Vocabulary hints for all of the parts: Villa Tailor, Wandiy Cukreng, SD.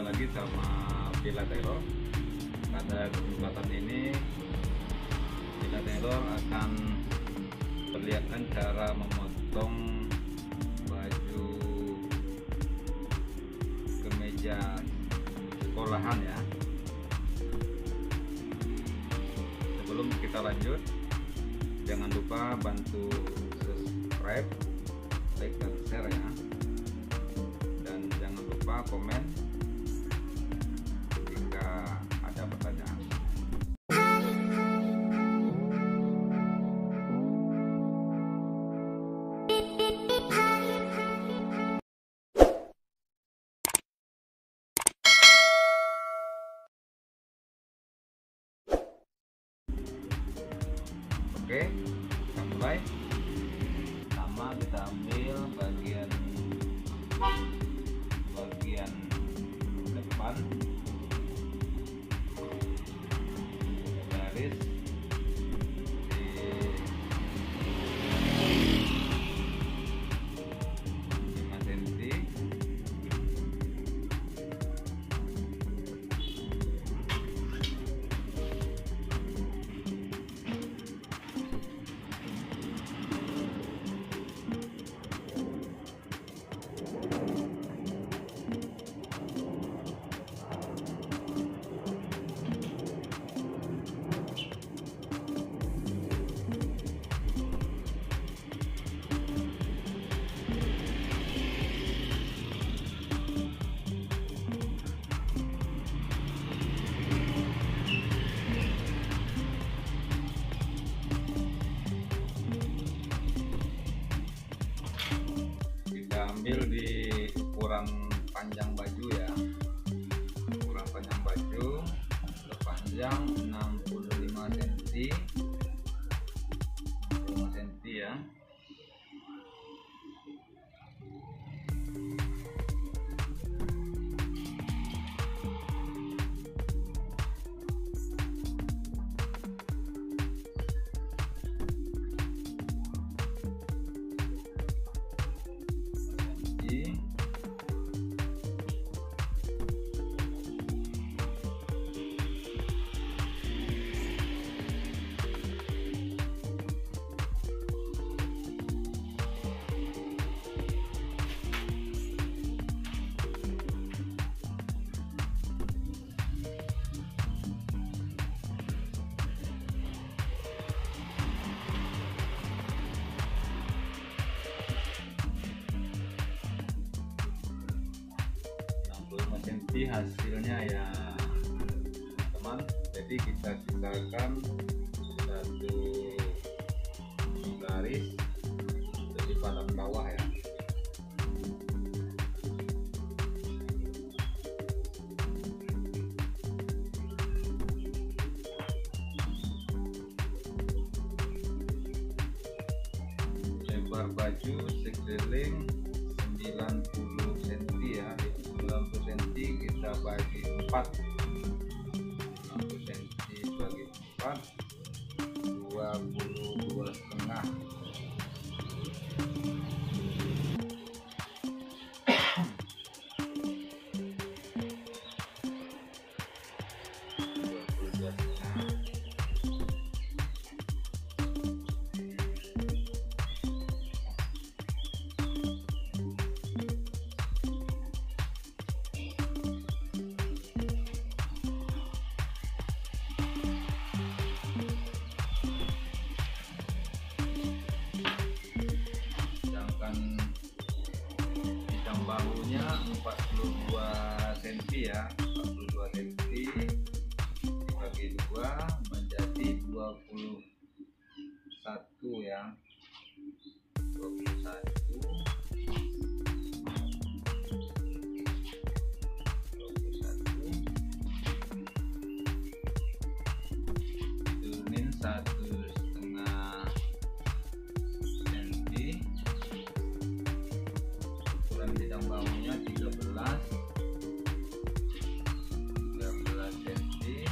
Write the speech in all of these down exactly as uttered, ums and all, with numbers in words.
jumpa lagi sama Villa Tailor. Pada kesempatan ini Villa Tailor akan perlihatkan cara memotong baju kemeja sekolahan ya. Sebelum kita lanjut, jangan lupa bantu subscribe, like dan share ya, dan jangan lupa komen jika ada pertanyaan. Oke, kita mulai. Pertama kita ambil bagian bagian depan garis di lima senti, ambil di ukuran panjang baju ya, ukuran panjang baju sepanjang enam puluh lima senti, lima senti ya. Jadi hasilnya ya teman, jadi kita sisakan satu garis di badan bawah ya. Lebar baju sekeliling sembilan puluh senti ya, enam puluh senti kita bagi empat, enam puluh senti bagi empat, dua puluh dua setengah. Bahunya empat puluh dua senti ya, empat puluh dua senti dibagi dua menjadi dua puluh satu ya, dua puluh satu dua puluh satu, turunin satu setengah senti, bidang bawahnya tiga belas tiga belas senti,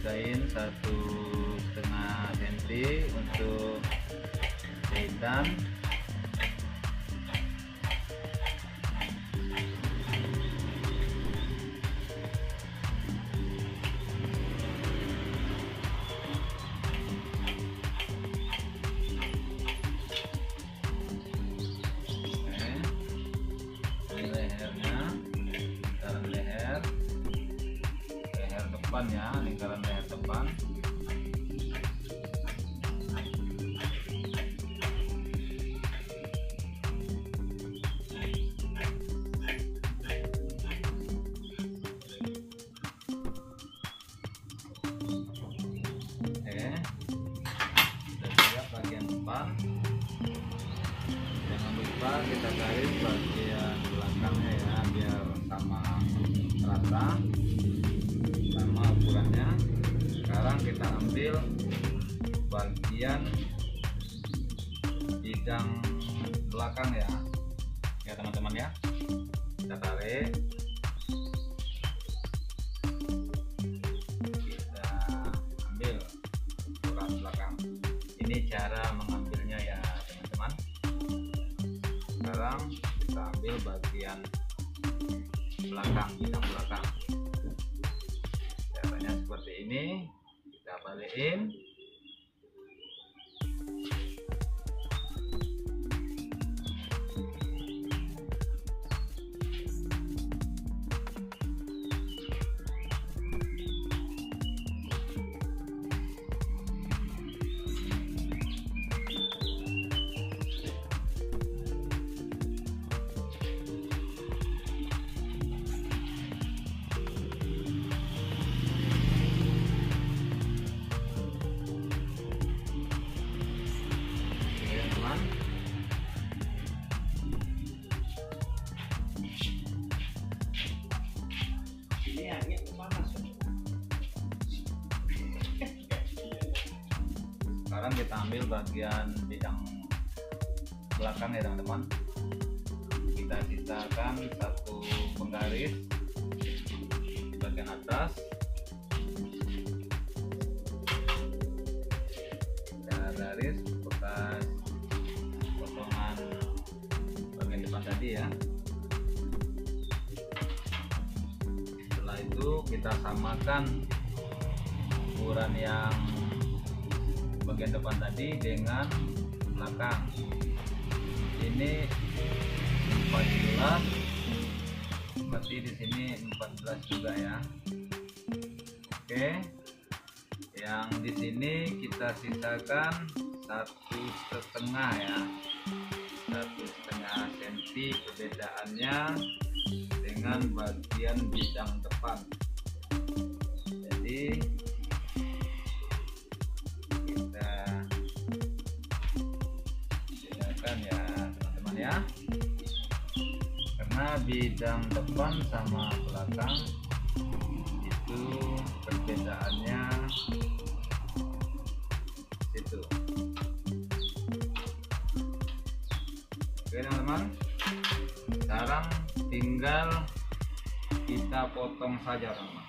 kain satu setengah senti untuk hitam. Depan ya, lingkaran leher depan. Oke, sudah siap bagian depan. Jangan lupa kita garis bagian belakangnya ya, biar sama rata. Ukurannya. Sekarang kita ambil bagian bidang belakang ya, ya teman-teman ya, kita tarik, kita ambil ukuran belakang. Ini cara mengambilnya ya teman-teman. Sekarang kita ambil bagian belakang, bidang belakang. Seperti ini, kita balikin. Sekarang kita ambil bagian bidang belakang ya teman-teman. Kita sisakan satu penggaris di bagian atas. Kita garis bekas potongan bagian depan tadi ya. Setelah itu kita samakan ukuran yang bagian depan tadi dengan belakang. Ini empat belas, berarti di sini empat belas juga ya. Oke, yang di sini kita sisakan satu setengah ya, satu setengah senti perbedaannya dengan bagian bidang depan. Jadi ya teman-teman ya, karena bidang depan sama belakang itu perbedaannya situ. Oke teman-teman, sekarang tinggal kita potong saja teman-teman.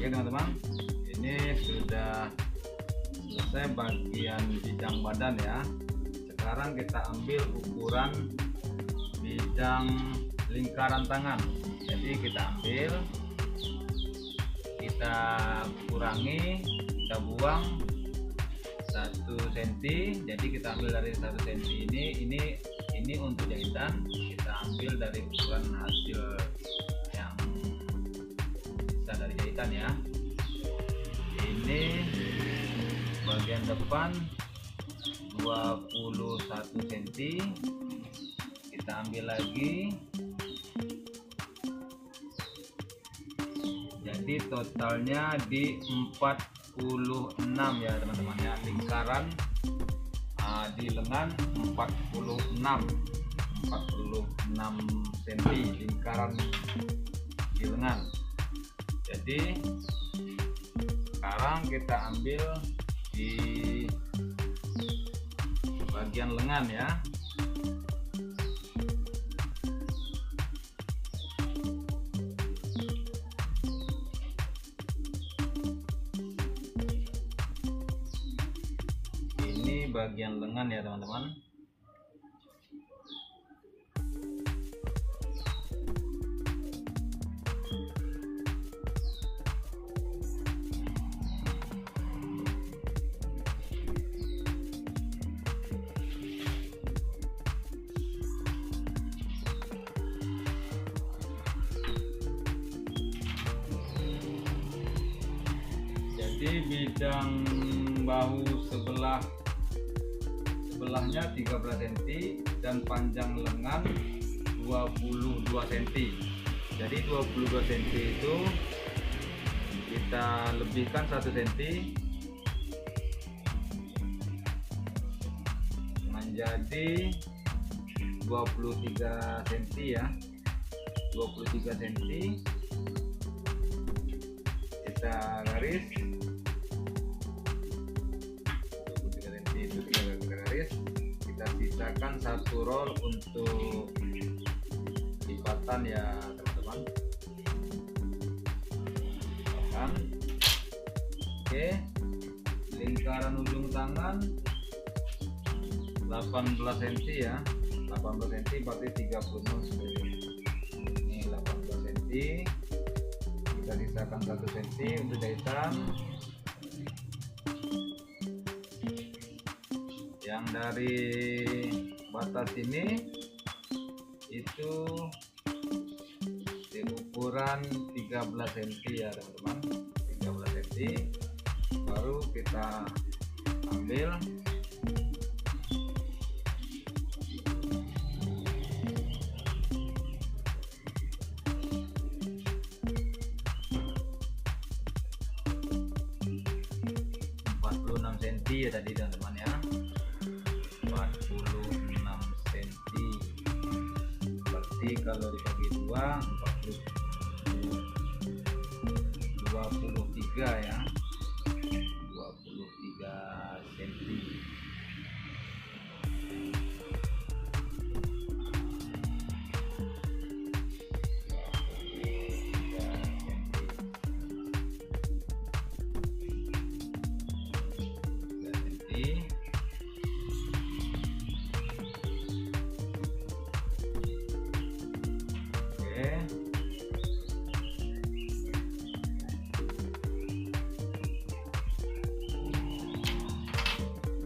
Oke teman-teman, ini sudah selesai bagian bidang badan ya. Sekarang kita ambil ukuran bidang lingkaran tangan. Jadi kita ambil, kita kurangi, kita buang satu senti. Jadi kita ambil dari satu senti ini, ini ini untuk jahitan kita ambil dari ukuran hasil yang bisa dari jahitan ya. Ini bagian depan dua puluh satu sentimeter, kita ambil lagi, jadi totalnya di empat puluh enam ya teman-teman ya, lingkaran uh, di lengan empat puluh enam, empat puluh enam sentimeter lingkaran di lengan. Jadi sekarang kita ambil di bagian lengan ya. Ini bagian lengan ya teman-teman. Di bidang bahu sebelah sebelahnya tiga belas sentimeter dan panjang lengan dua puluh dua sentimeter. Jadi dua puluh dua sentimeter itu kita lebihkan satu sentimeter menjadi dua puluh tiga sentimeter ya. dua puluh tiga sentimeter kita garis, sisakan satu roll untuk lipatan ya teman-teman. Oke, lingkaran ujung tangan delapan belas sentimeter ya, delapan belas sentimeter berarti tiga puluh enam sentimeter. Ini delapan belas sentimeter, kita sisakan satu sentimeter untuk jahitan. Yang dari batas ini itu di ukuran tiga belas sentimeter ya teman-teman, tiga belas sentimeter baru kita ambil. empat puluh enam sentimeter ya tadi teman-teman ya, empat puluh enam sentimeter. Berarti kalau dibagi dua, dua puluh tiga ya, dua puluh tiga sentimeter.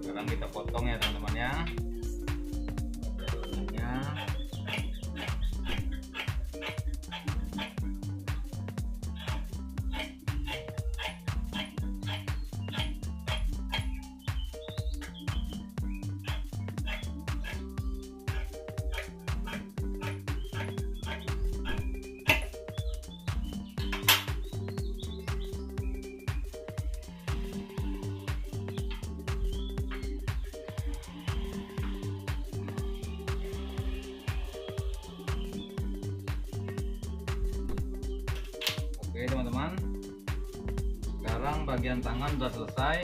Sekarang kita potong ya teman-teman ya. Oke teman-teman, sekarang bagian tangan sudah selesai.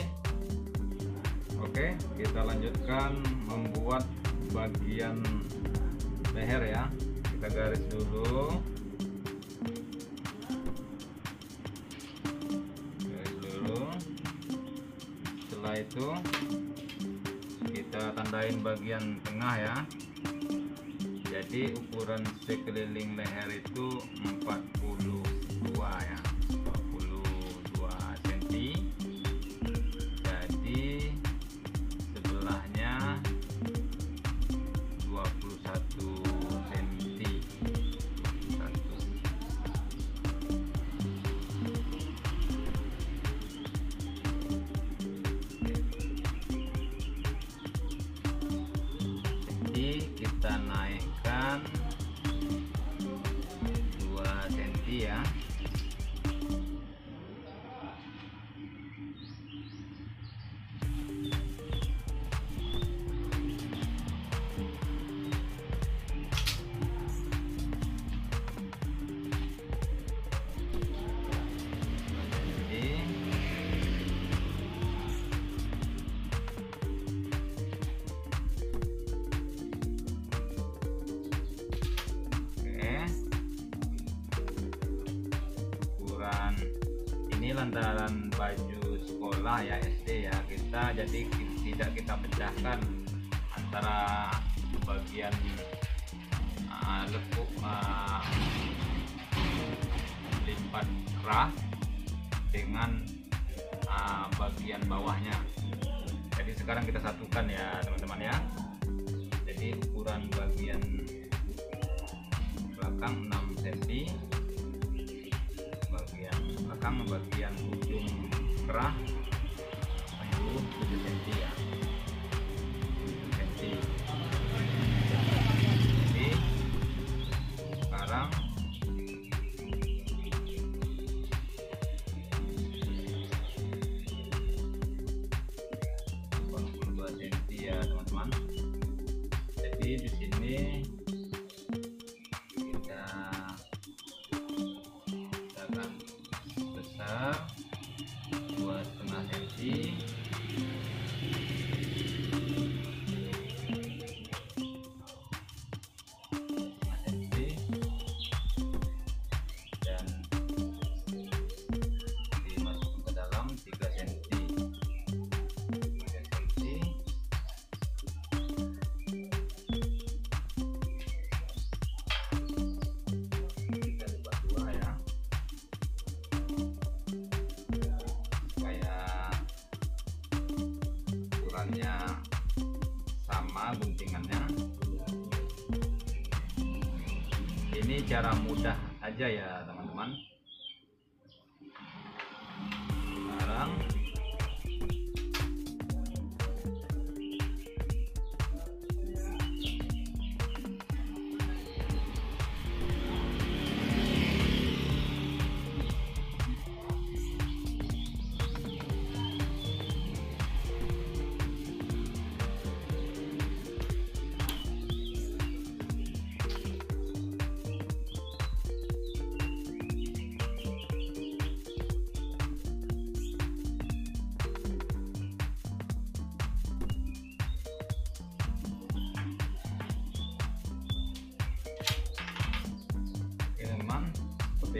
Oke, kita lanjutkan membuat bagian leher ya. Kita garis dulu, garis dulu. Setelah itu kita tandain bagian tengah ya. Jadi ukuran sekeliling leher itu empat puluh dua ya, empat puluh dua sentimeter. Jadi sebelahnya dua puluh satu lagi ya. Ini lantaran baju sekolah ya, S D ya, kita jadi tidak kita pecahkan antara bagian uh, lekuk uh, lipat kerah dengan uh, bagian bawahnya. Jadi sekarang kita satukan ya teman-teman ya. Jadi ukuran bagian belakang enam sentimeter, belakang bagian ujung kerah tujuh sentimeter ya, tujuh sentimeter. Jadi sekarang dua puluh dua sentimeter ya teman-teman. Jadi di sini sama guntingannya. Ini cara mudah aja ya teman-teman. Sekarang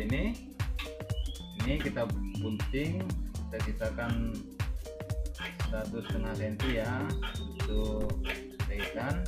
ini ini kita bunting, kita ciptakan satu setengah senti ya untuk jahitan.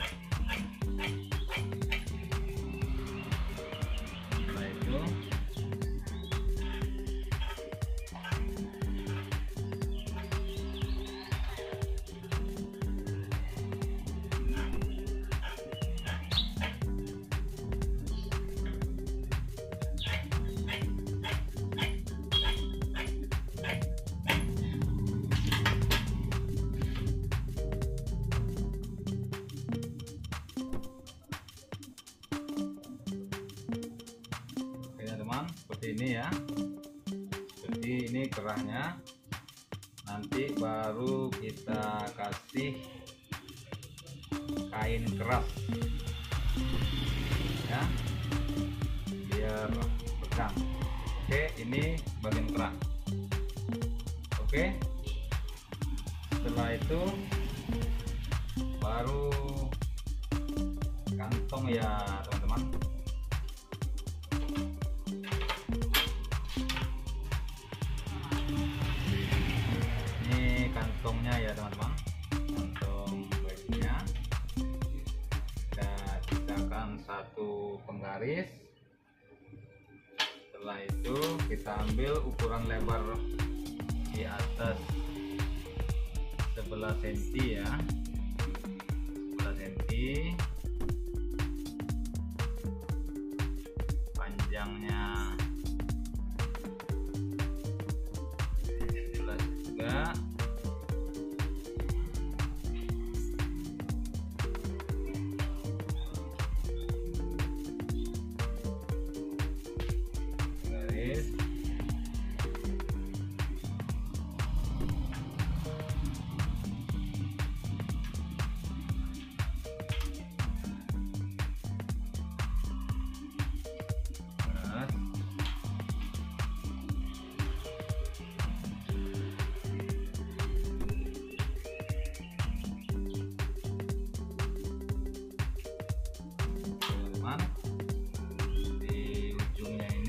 Setelah itu seperti ini ya. Jadi ini kerahnya, nanti baru kita kasih kain keras ya biar pegang. Oke, ini bagian kerah. Oke, setelah itu baru kantong ya teman-teman. Kantongnya ya teman-teman, kantong bajunya kita ciptakan satu penggaris. Setelah itu kita ambil ukuran lebar di atas sebelas sentimeter ya, sebelas sentimeter, panjangnya sebelas juga.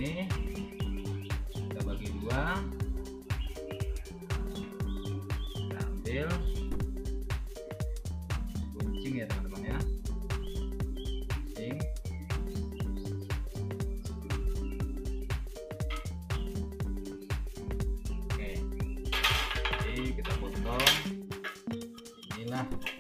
ini kita bagi dua, kita ambil gunting ya teman-teman ya, gunting. Oke, jadi kita potong, inilah teman-teman.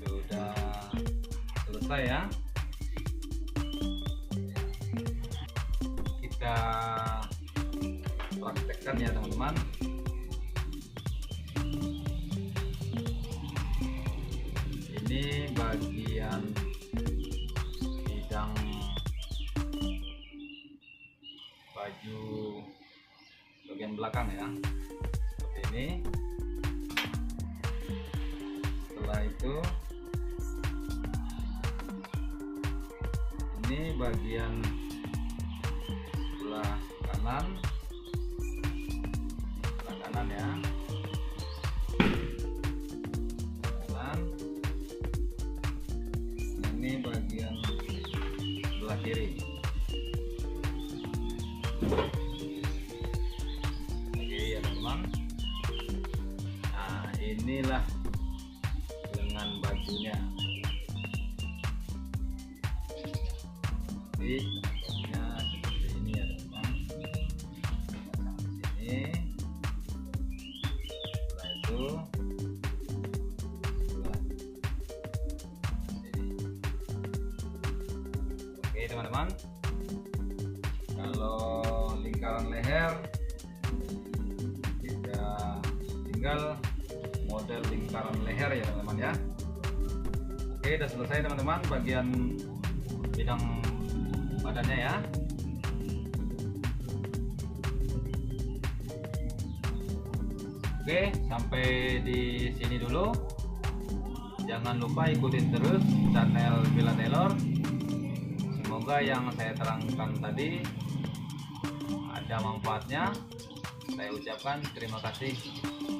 Sudah selesai ya, kita praktekkan ya teman-teman. Ini bagian bidang baju bagian belakang ya, seperti ini. Setelah itu ini bagian sebelah kanan, sebelah kanan ya, kanan. Ini bagian sebelah kiri. Oke ya teman-teman, nah inilah bajunya. Jadi bajunya seperti ini ya teman-teman, sini. Setelah itu sebelah. Jadi. Oke teman-teman, kalau lingkaran leher kita tinggal model lingkaran leher ya teman-teman ya. Oke, udah selesai teman-teman bagian bidang badannya ya. Oke, sampai di sini dulu. Jangan lupa ikutin terus channel Villa Tailor. Semoga yang saya terangkan tadi ada manfaatnya. Saya ucapkan terima kasih.